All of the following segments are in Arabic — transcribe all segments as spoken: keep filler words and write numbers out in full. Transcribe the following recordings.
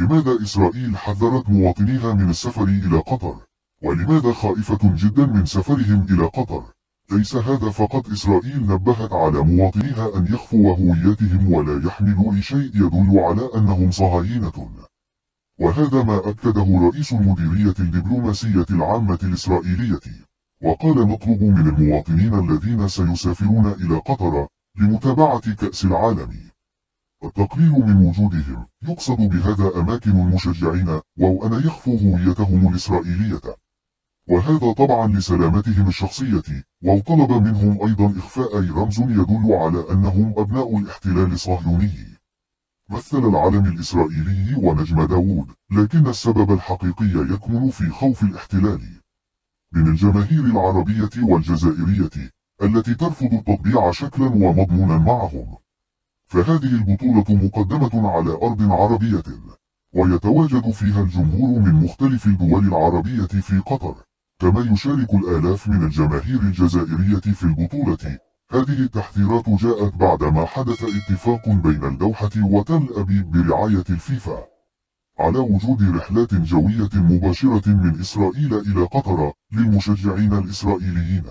لماذا إسرائيل حذرت مواطنيها من السفر إلى قطر؟ ولماذا خائفة جدا من سفرهم إلى قطر؟ ليس هذا فقط، إسرائيل نبهت على مواطنيها أن يخفوا هويتهم ولا يحملوا شيء يدل على أنهم صهاينة. وهذا ما أكده رئيس المديرية الدبلوماسية العامة الإسرائيلية، وقال نطلب من المواطنين الذين سيسافرون إلى قطر لمتابعة كأس العالم. التقليل من وجودهم، يقصد بهذا أماكن المشجعين وأن يخفوا هويتهم الإسرائيلية، وهذا طبعا لسلامتهم الشخصية، وطلب منهم أيضا إخفاء رمز يدل على أنهم أبناء الاحتلال الصهيوني، مثل العلم الإسرائيلي ونجم داوود، لكن السبب الحقيقي يكمن في خوف الاحتلال من الجماهير العربية والجزائرية التي ترفض التطبيع شكلا ومضمونا معهم. فهذه البطولة مقدمة على أرض عربية، ويتواجد فيها الجمهور من مختلف الدول العربية في قطر، كما يشارك الآلاف من الجماهير الجزائرية في البطولة. هذه التحذيرات جاءت بعدما حدث اتفاق بين الدوحة وتل أبيب برعاية الفيفا على وجود رحلات جوية مباشرة من إسرائيل إلى قطر للمشجعين الإسرائيليين،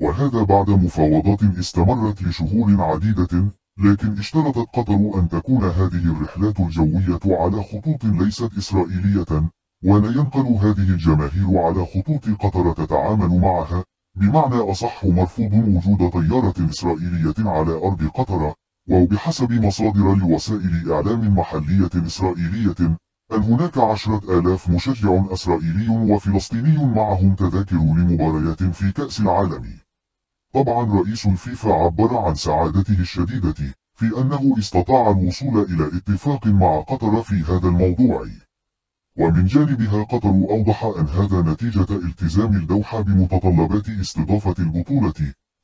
وهذا بعد مفاوضات استمرت لشهور عديدة، لكن اشترطت قطر أن تكون هذه الرحلات الجوية على خطوط ليست إسرائيلية، ولا ينقل هذه الجماهير على خطوط قطر تتعامل معها، بمعنى أصح مرفوض وجود طيارة إسرائيلية على أرض قطر. وبحسب مصادر لوسائل إعلام محلية إسرائيلية أن هناك عشرة آلاف مشجع إسرائيلي وفلسطيني معهم تذاكر لمباريات في كأس العالم. طبعا رئيس الفيفا عبر عن سعادته الشديدة في أنه استطاع الوصول إلى اتفاق مع قطر في هذا الموضوع، ومن جانبها قطر أوضح أن هذا نتيجة التزام الدوحة بمتطلبات استضافة البطولة.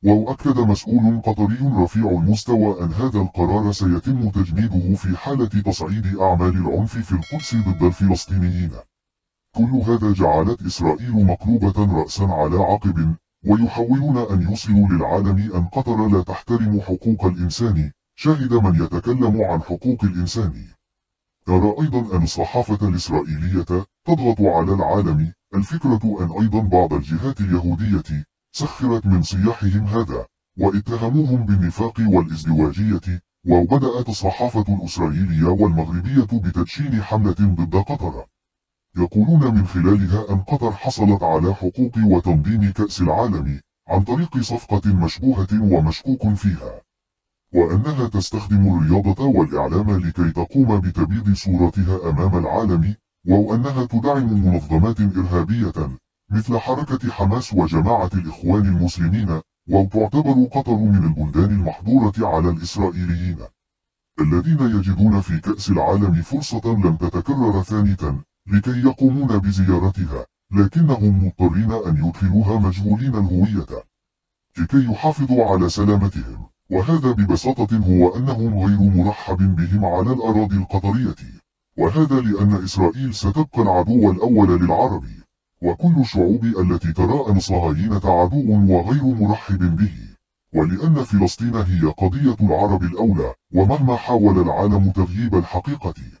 وأكد مسؤول قطري رفيع المستوى أن هذا القرار سيتم تجنيده في حالة تصعيد أعمال العنف في القدس ضد الفلسطينيين. كل هذا جعلت إسرائيل مقلوبة رأسا على عقب، ويحاولون أن يوصلوا للعالم أن قطر لا تحترم حقوق الإنسان. شهد من يتكلم عن حقوق الإنسان. ترى أيضا أن الصحافة الإسرائيلية تضغط على العالم. الفكرة أن أيضا بعض الجهات اليهودية سخرت من صياحهم هذا واتهموهم بالنفاق والازدواجية، وبدأت الصحافة الإسرائيلية والمغربية بتدشين حملة ضد قطر، يقولون من خلالها أن قطر حصلت على حقوق وتنظيم كأس العالم عن طريق صفقة مشبوهة ومشكوك فيها، وأنها تستخدم الرياضة والإعلام لكي تقوم بتبييض صورتها أمام العالم، وأنها تدعم منظمات إرهابية مثل حركة حماس وجماعة الإخوان المسلمين. وتعتبر قطر من البلدان المحظورة على الإسرائيليين الذين يجدون في كأس العالم فرصة لم تتكرر ثانية لكي يقومون بزيارتها، لكنهم مضطرين أن يدخلوها مجهولين الهوية لكي يحافظوا على سلامتهم، وهذا ببساطة هو أنهم غير مرحب بهم على الأراضي القطرية، وهذا لأن إسرائيل ستبقى العدو الأول للعرب، وكل الشعوب التي ترى أن الصهاينة عدو وغير مرحب به، ولأن فلسطين هي قضية العرب الأولى، ومهما حاول العالم تغييب الحقيقة